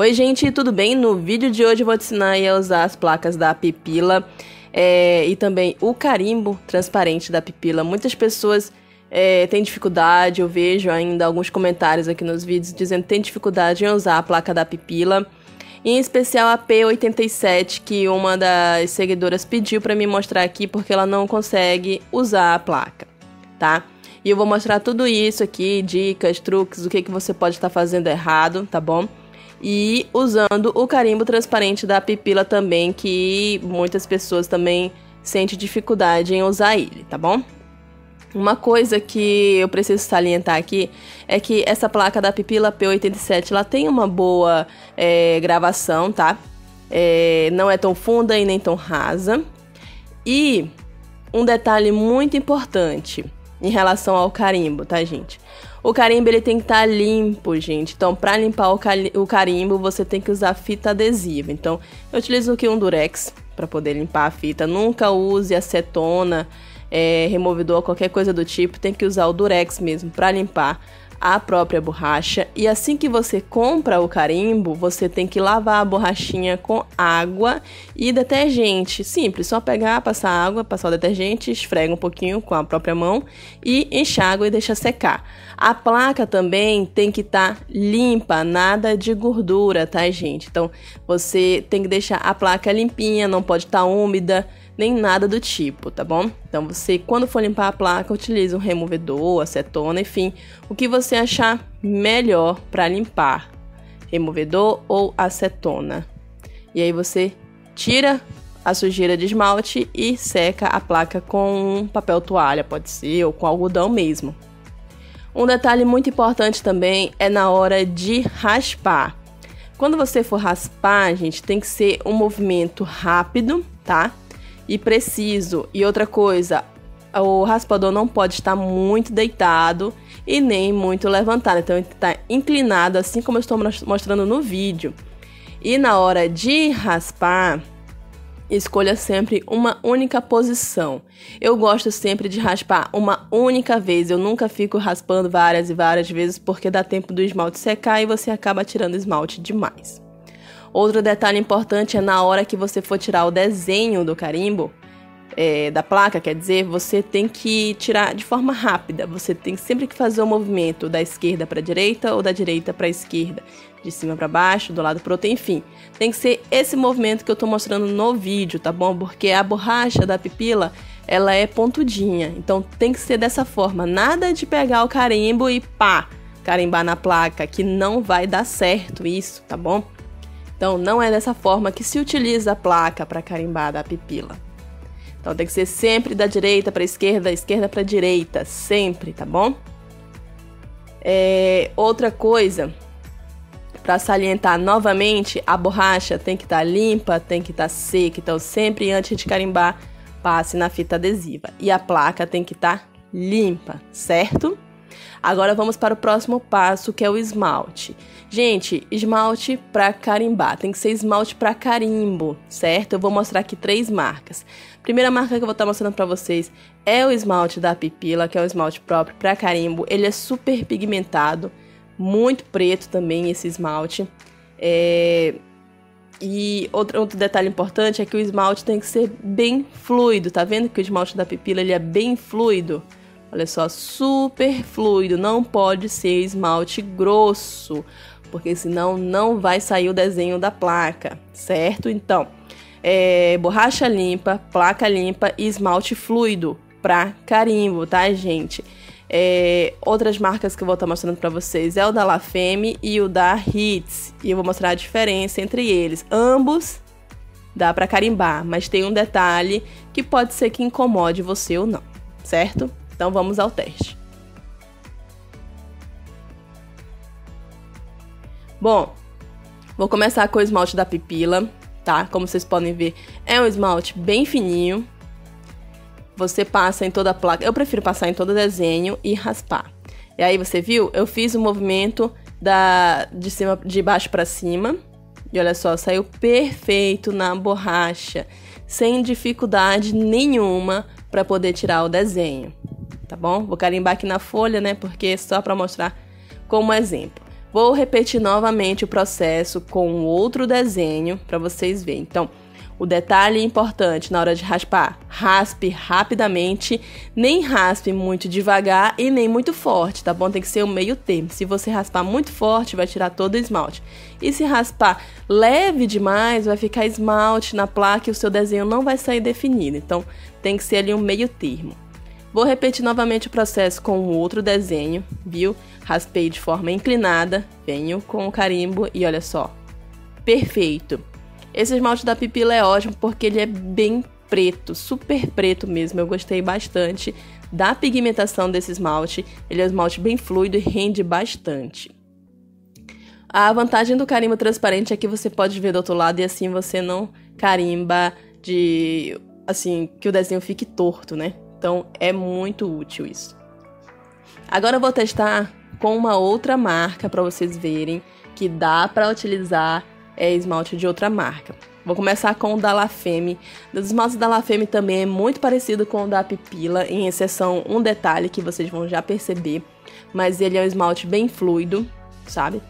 Oi gente, tudo bem? No vídeo de hoje eu vou te ensinar a usar as placas da Apipila e também o carimbo transparente da Apipila. Muitas pessoas têm dificuldade, eu vejo ainda alguns comentários aqui nos vídeos dizendo que tem dificuldade em usar a placa da Apipila, em especial a P87, que uma das seguidoras pediu para me mostrar aqui porque ela não consegue usar a placa, tá? E eu vou mostrar tudo isso aqui, dicas, truques, o que você pode estar fazendo errado, tá bom? E usando o carimbo transparente da Apipila também, que muitas pessoas também sentem dificuldade em usar ele, tá bom? Uma coisa que eu preciso salientar aqui é que essa placa da Apipila P87, ela tem uma boa gravação, tá? Não é tão funda e nem tão rasa. E um detalhe muito importante em relação ao carimbo, tá, gente? O carimbo, ele tem que estar limpo, gente. Então, para limpar o carimbo, você tem que usar fita adesiva. Então, eu utilizo aqui um durex para poder limpar a fita. Nunca use acetona, removedor, qualquer coisa do tipo. Tem que usar o durex mesmo para limpar a própria borracha. E assim que você compra o carimbo, você tem que lavar a borrachinha com água e detergente. Simples, só pegar, passar água, passar o detergente, esfrega um pouquinho com a própria mão e enxágua e deixa secar. A placa também tem que estar limpa, nada de gordura, tá, gente? Então, você tem que deixar a placa limpinha, não pode estar úmida, nem nada do tipo, tá bom? Então, você, quando for limpar a placa, utiliza um removedor, acetona, enfim, o que você achar melhor para limpar, removedor ou acetona. E aí você tira a sujeira de esmalte e seca a placa com um papel toalha, pode ser, ou com algodão mesmo. Um detalhe muito importante também é na hora de raspar. Quando você for raspar, gente, tem que ser um movimento rápido, tá? E preciso. E outra coisa, o raspador não pode estar muito deitado e nem muito levantado. Então, ele está inclinado, assim como eu estou mostrando no vídeo. E na hora de raspar, escolha sempre uma única posição. Eu gosto sempre de raspar uma única vez. Eu nunca fico raspando várias e várias vezes, porque dá tempo do esmalte secar e você acaba tirando esmalte demais. Outro detalhe importante é na hora que você for tirar o desenho do carimbo, da placa, quer dizer, você tem que tirar de forma rápida. Você tem sempre que fazer o movimento da esquerda para a direita ou da direita para a esquerda, de cima para baixo, do lado para o outro, enfim. Tem que ser esse movimento que eu estou mostrando no vídeo, tá bom? Porque a borracha da Apipila, ela é pontudinha, então tem que ser dessa forma. Nada de pegar o carimbo e pá, carimbar na placa, que não vai dar certo isso, tá bom? Então, não é dessa forma que se utiliza a placa para carimbar da Apipila. Então, tem que ser sempre da direita para a esquerda para direita, sempre, tá bom? Outra coisa, para salientar novamente, a borracha tem que estar limpa, tem que estar seca. Então, sempre antes de carimbar, passe na fita adesiva. E a placa tem que estar limpa, certo? Agora vamos para o próximo passo, que é o esmalte. Gente, esmalte para carimbar, tem que ser esmalte para carimbo, certo? Eu vou mostrar aqui três marcas. A primeira marca que eu vou estar mostrando para vocês é o esmalte da Apipila, que é um esmalte próprio para carimbo. Ele é super pigmentado, muito preto também esse esmalte. E outro detalhe importante é que o esmalte tem que ser bem fluido, tá vendo que o esmalte da Apipila, ele é bem fluido? Olha só, super fluido, não pode ser esmalte grosso, porque senão não vai sair o desenho da placa, certo? Então, borracha limpa, placa limpa e esmalte fluido para carimbo, tá, gente? Outras marcas que eu vou estar mostrando para vocês é o da La Femme e o da Hits, e eu vou mostrar a diferença entre eles. Ambos dá para carimbar, mas tem um detalhe que pode ser que incomode você ou não, certo? Então vamos ao teste. Bom, vou começar com o esmalte da Apipila, tá? Como vocês podem ver, é um esmalte bem fininho. Você passa em toda a placa. Eu prefiro passar em todo o desenho e raspar. E aí você viu? Eu fiz o movimento de baixo para cima. E olha só, saiu perfeito na borracha, sem dificuldade nenhuma para poder tirar o desenho. Tá bom? Vou carimbar aqui na folha, né? Porque é só para mostrar como exemplo. Vou repetir novamente o processo com outro desenho para vocês verem. Então, o detalhe importante na hora de raspar: raspe rapidamente, nem raspe muito devagar e nem muito forte, tá bom? Tem que ser o meio termo. Se você raspar muito forte, vai tirar todo o esmalte. E se raspar leve demais, vai ficar esmalte na placa e o seu desenho não vai sair definido. Então, tem que ser ali um meio termo. Vou repetir novamente o processo com o outro desenho, viu? Raspei de forma inclinada, venho com o carimbo e olha só, perfeito! Esse esmalte da Apipila é ótimo porque ele é bem preto, super preto mesmo, eu gostei bastante da pigmentação desse esmalte, ele é um esmalte bem fluido e rende bastante. A vantagem do carimbo transparente é que você pode ver do outro lado e assim você não carimba de... assim, que o desenho fique torto, né? Então, é muito útil isso. Agora eu vou testar com uma outra marca para vocês verem que dá para utilizar esmalte de outra marca. Vou começar com o da La Femme. O esmalte da La Femme também é muito parecido com o da Apipila, em exceção um detalhe que vocês vão já perceber, mas ele é um esmalte bem fluido, sabe?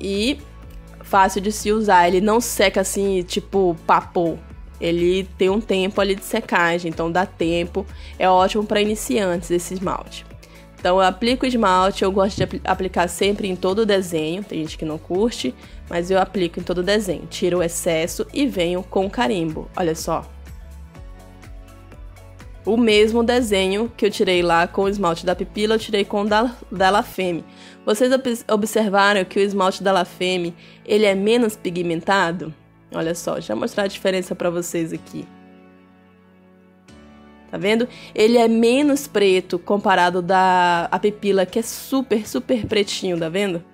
E fácil de se usar, ele não seca assim, tipo papo. Ele tem um tempo ali de secagem, então dá tempo, é ótimo para iniciantes esse esmalte. Então eu aplico o esmalte, eu gosto de aplicar sempre em todo o desenho, tem gente que não curte, mas eu aplico em todo o desenho. Tiro o excesso e venho com o carimbo, olha só. O mesmo desenho que eu tirei lá com o esmalte da Apipila, eu tirei com o da La Femme. Vocês observaram que o esmalte da La Femme, ele é menos pigmentado? Olha só, deixa eu mostrar a diferença para vocês aqui. Tá vendo? Ele é menos preto comparado da Apipila, que é super, super pretinho, tá vendo?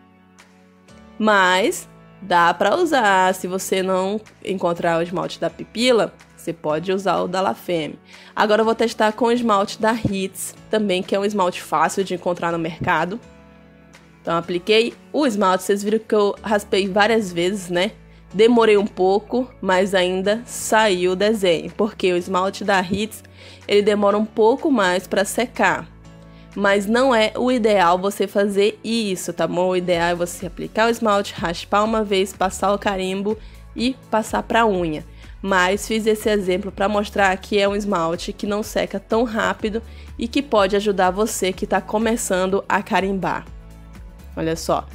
Mas dá para usar, se você não encontrar o esmalte da Apipila, você pode usar o da La Femme. Agora eu vou testar com o esmalte da Hits, também que é um esmalte fácil de encontrar no mercado. Então apliquei o esmalte, vocês viram que eu raspei várias vezes, né? Demorei um pouco, mas ainda saiu o desenho, porque o esmalte da Hits, ele demora um pouco mais para secar. Mas não é o ideal você fazer isso, tá bom? O ideal é você aplicar o esmalte, raspar uma vez, passar o carimbo e passar para a unha. Mas fiz esse exemplo para mostrar que é um esmalte que não seca tão rápido e que pode ajudar você que está começando a carimbar. Olha só.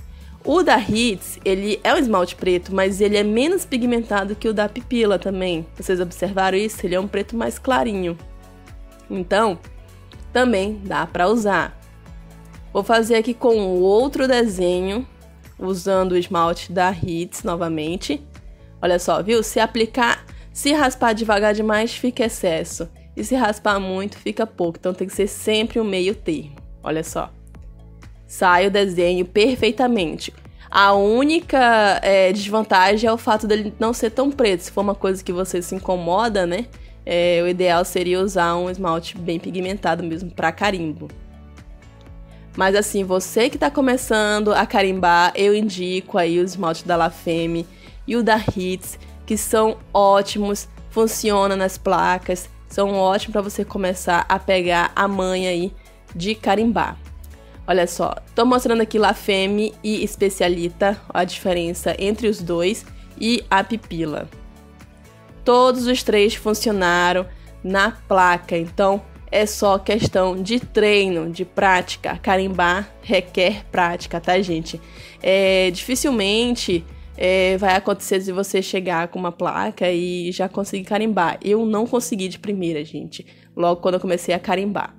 O da Hits, ele é um esmalte preto, mas ele é menos pigmentado que o da Apipila também. Vocês observaram isso? Ele é um preto mais clarinho. Então, também dá para usar. Vou fazer aqui com outro desenho, usando o esmalte da Hits novamente. Olha só, viu? Se aplicar, se raspar devagar demais, fica excesso. E se raspar muito, fica pouco. Então tem que ser sempre um meio termo. Olha só. Sai o desenho perfeitamente. A única desvantagem é o fato dele não ser tão preto. Se for uma coisa que você se incomoda, né? O ideal seria usar um esmalte bem pigmentado mesmo para carimbo. Mas assim, você que está começando a carimbar, eu indico aí o esmalte da La Femme e o da Hits, que são ótimos, funcionam nas placas, são ótimos para você começar a pegar a manha aí de carimbar. Olha só, tô mostrando aqui La Femme e Especialita, a diferença entre os dois e a Apipila. Todos os três funcionaram na placa, então é só questão de treino, de prática. Carimbar requer prática, tá, gente? Dificilmente vai acontecer de você chegar com uma placa e já conseguir carimbar. Eu não consegui de primeira, gente, logo quando eu comecei a carimbar.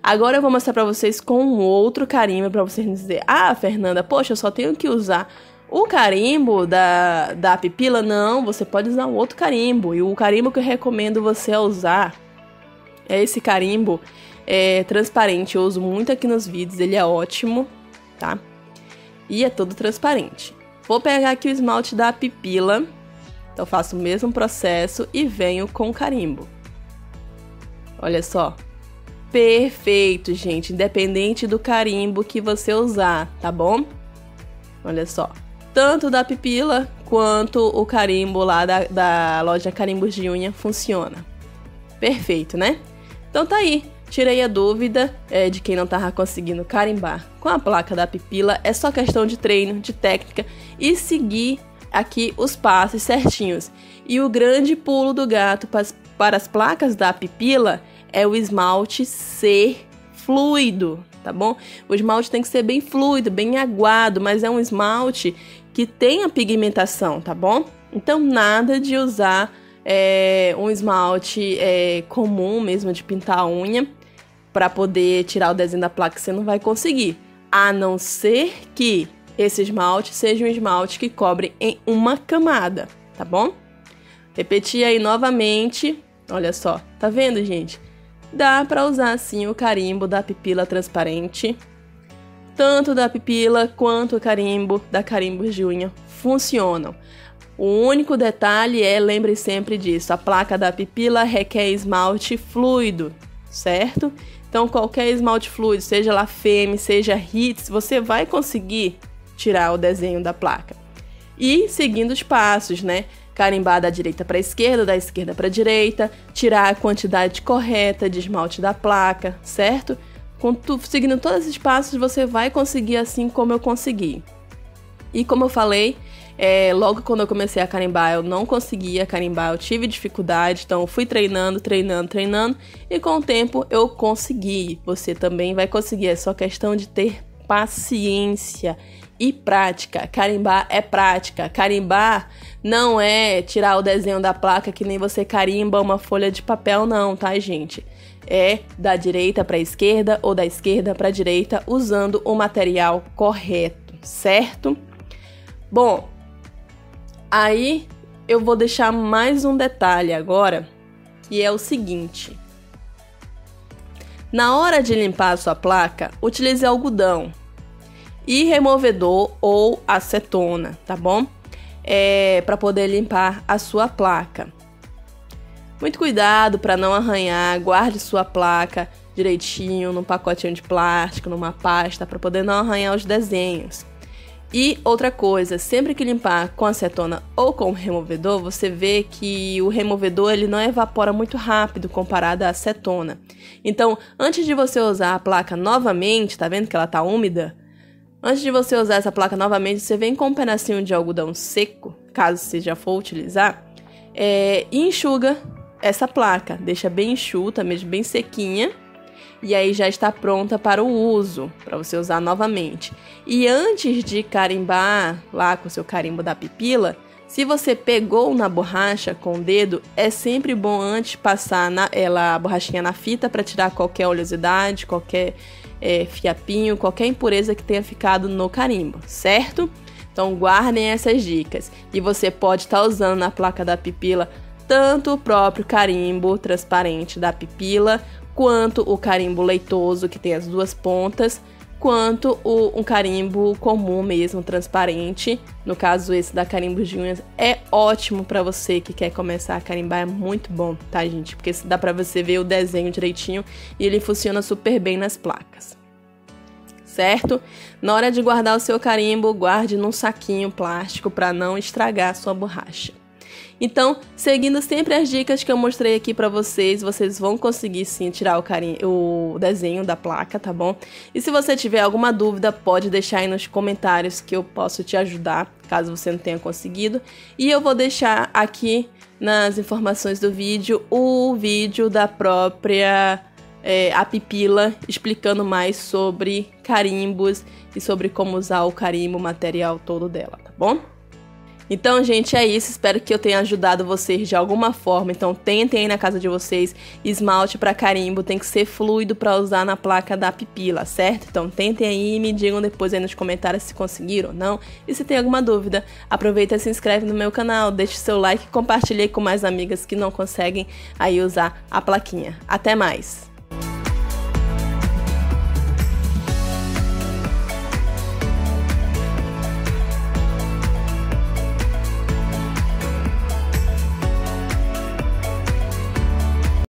Agora eu vou mostrar pra vocês com um outro carimbo, pra vocês dizer: ah, Fernanda, poxa, eu só tenho que usar o carimbo da Apipila. Não, você pode usar um outro carimbo. E o carimbo que eu recomendo você usar é esse carimbo transparente. Eu uso muito aqui nos vídeos, ele é ótimo, tá? E é todo transparente. Vou pegar aqui o esmalte da Apipila. Então faço o mesmo processo e venho com o carimbo. Olha só. Perfeito, gente, independente do carimbo que você usar, tá bom? Olha só, tanto da Apipila quanto o carimbo lá da loja Carimbos de Unha funciona. Perfeito, né? Então tá aí, tirei a dúvida de quem não tava conseguindo carimbar com a placa da Apipila. É só questão de treino, de técnica e seguir aqui os passos certinhos. E o grande pulo do gato para as placas da Apipila é o esmalte ser fluido, tá bom? O esmalte tem que ser bem fluido, bem aguado, mas é um esmalte que tenha pigmentação, tá bom? Então nada de usar um esmalte comum mesmo de pintar a unha para poder tirar o desenho da placa, você não vai conseguir, a não ser que esse esmalte seja um esmalte que cobre em uma camada, tá bom? Repetir aí novamente, olha só, tá vendo, gente? Dá para usar assim o carimbo da Apipila transparente, tanto da Apipila quanto o carimbo da Carimbos de Unha funcionam. O único detalhe é, lembre sempre disso, a placa da Apipila requer esmalte fluido, certo? Então qualquer esmalte fluido, seja La Femme, seja Hits, você vai conseguir tirar o desenho da placa. E seguindo os passos, né? Carimbar da direita para a esquerda, da esquerda para a direita, tirar a quantidade correta de esmalte da placa, certo? Seguindo todos esses passos, você vai conseguir assim como eu consegui. E como eu falei, logo quando eu comecei a carimbar, eu não conseguia carimbar, eu tive dificuldade, então eu fui treinando, e com o tempo eu consegui. Você também vai conseguir, é só questão de ter paciência e prática. Carimbar é prática, carimbar não é tirar o desenho da placa que nem você carimba uma folha de papel não, tá, gente? É da direita para a esquerda ou da esquerda para a direita usando o material correto, certo? Bom, aí eu vou deixar mais um detalhe agora, que é o seguinte. Na hora de limpar a sua placa, utilize algodão e removedor ou acetona, tá bom? Para poder limpar a sua placa. Muito cuidado para não arranhar, guarde sua placa direitinho num pacotinho de plástico, numa pasta, para poder não arranhar os desenhos. E outra coisa, sempre que limpar com acetona ou com removedor, você vê que o removedor ele não evapora muito rápido comparado à acetona. Então, antes de você usar a placa novamente, tá vendo que ela tá úmida? Antes de você usar essa placa novamente, você vem com um pedacinho de algodão seco, caso você já for utilizar, e enxuga essa placa. Deixa bem enxuta, mesmo bem sequinha. E aí já está pronta para o uso, para você usar novamente. E antes de carimbar lá com o seu carimbo da Apipila, se você pegou na borracha com o dedo, é sempre bom antes passar a borrachinha na fita para tirar qualquer oleosidade, qualquer fiapinho, qualquer impureza que tenha ficado no carimbo, certo? Então guardem essas dicas. E você pode estar usando na placa da Apipila tanto o próprio carimbo transparente da Apipila, quanto o carimbo leitoso, que tem as duas pontas, quanto um carimbo comum mesmo, transparente. No caso, esse da Carimbos de Unhas é ótimo para você que quer começar a carimbar, é muito bom, tá, gente? Porque dá para você ver o desenho direitinho e ele funciona super bem nas placas, certo? Na hora de guardar o seu carimbo, guarde num saquinho plástico para não estragar a sua borracha. Então, seguindo sempre as dicas que eu mostrei aqui pra vocês, vocês vão conseguir sim tirar o desenho da placa, tá bom? E se você tiver alguma dúvida, pode deixar aí nos comentários que eu posso te ajudar, caso você não tenha conseguido. E eu vou deixar aqui nas informações do vídeo, o vídeo da própria Apipila, explicando mais sobre carimbos e sobre como usar o carimbo, o material todo dela, tá bom? Então, gente, é isso. Espero que eu tenha ajudado vocês de alguma forma. Então, tentem aí na casa de vocês. Esmalte para carimbo tem que ser fluido para usar na placa da Apipila, certo? Então, tentem aí e me digam depois aí nos comentários se conseguiram ou não. E se tem alguma dúvida, aproveita e se inscreve no meu canal. Deixe seu like e compartilhe com mais amigas que não conseguem aí usar a plaquinha. Até mais!